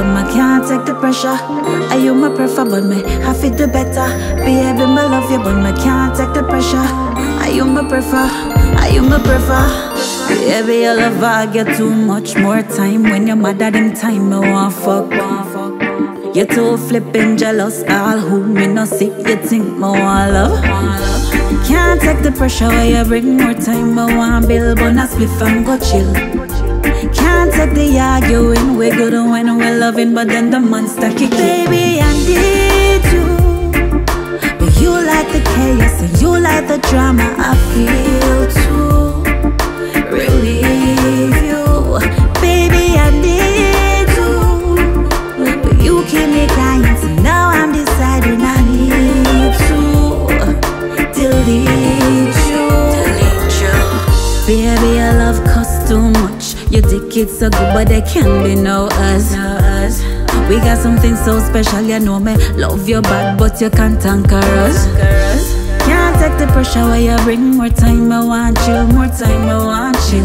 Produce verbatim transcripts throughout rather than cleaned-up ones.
when I can't take the pressure. I you my prefer, but me I feel the better. Baby, I love you, but I can't take the pressure. I you my prefer, I you my prefer. Baby, I love I get too much more time. When you're mad at them time, I want fuck, fuck. You're too flippin' jealous, all who me no see. You think me want love? Can't take the pressure when you bring more time. I want bill, but not spliff and go chill. Can't take the arguing, we're good when we're loving, but then the monster kick. Baby, I need you, but you like the chaos and you like the drama. I feel to relieve you. Baby, I need you, but you keep me crying, so now I'm deciding I need to delete you. Delete you. Baby, I love costs too much. Your dick is so good, but there can be no us. No us. We got something so special, you know me. Love your bad, but you can't conquer us. Can't take the pressure when you bring more time. I want you, more time. I want you.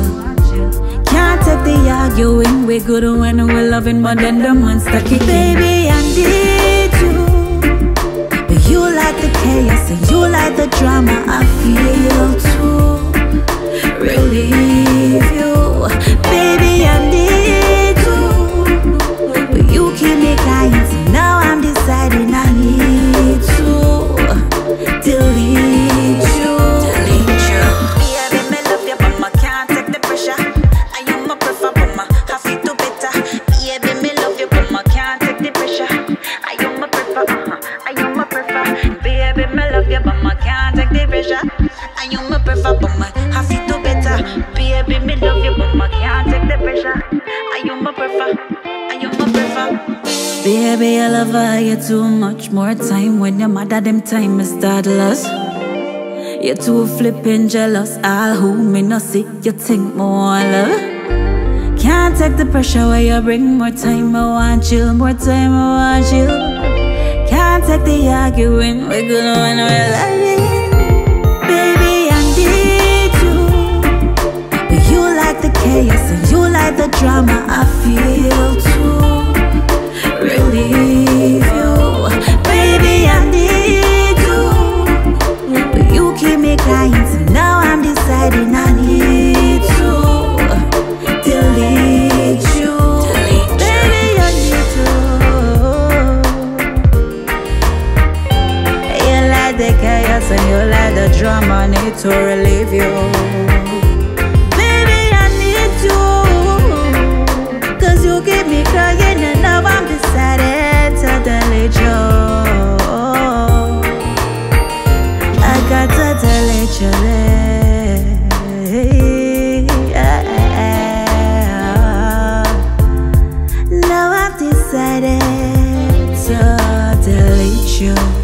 Can't take the arguing. We're good when we're loving, but then the monster kick. Baby, I need you. You like the chaos and you like the drama. I feel to relieve you. Baby, I need you, but you keep me crying, so now I'm deciding I need to delete you. Delete you. Baby, me love you, but I can't take the pressure. I am my prefer, but I have to do better. Baby, me love you, but I can't take the pressure. I am my prefer, I am my prefer. Baby, me love you, but I can't take the pressure. I you my prefer, but I have to do better. Baby, me love you, but I can't take the pressure. I you my prefer, I you my prefer. Baby, I love her, you too much more time. When you're mad at them time, it's startless. You're too flippin' jealous, all who me no see. You think more love. Can't take the pressure when you bring more time. I want you, more time. I want you. Can't take the arguing, we're good when we're loving. Baby, I need you, but you like the chaos and you like the drama. I feel to relieve you. Baby, I need you, but you keep me crying, so now I'm deciding I need to delete you. Baby, I need you. The chaos and you like the drama, need to relieve you. Baby, I need you, cause you keep me crying and now I'm decided to delete you. I got to delete you. Now I've decided to delete you.